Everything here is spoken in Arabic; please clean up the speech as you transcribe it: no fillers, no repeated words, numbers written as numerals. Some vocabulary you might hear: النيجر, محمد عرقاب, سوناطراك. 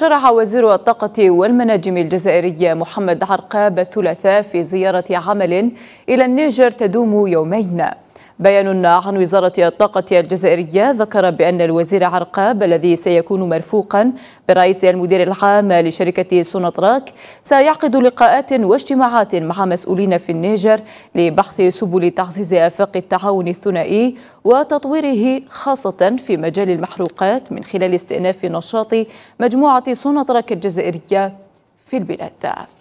شرع وزير الطاقة والمناجم الجزائري محمد عرقاب الثلاثاء في زيارة عمل إلى النيجر تدوم يومين. بيان عن وزارة الطاقة الجزائرية ذكر بأن الوزير عرقاب الذي سيكون مرفوقا برئيس المدير العام لشركة سوناطراك سيعقد لقاءات واجتماعات مع مسؤولين في النيجر لبحث سبل تعزيز آفاق التعاون الثنائي وتطويره، خاصة في مجال المحروقات، من خلال استئناف نشاط مجموعة سوناطراك الجزائرية في البلاد.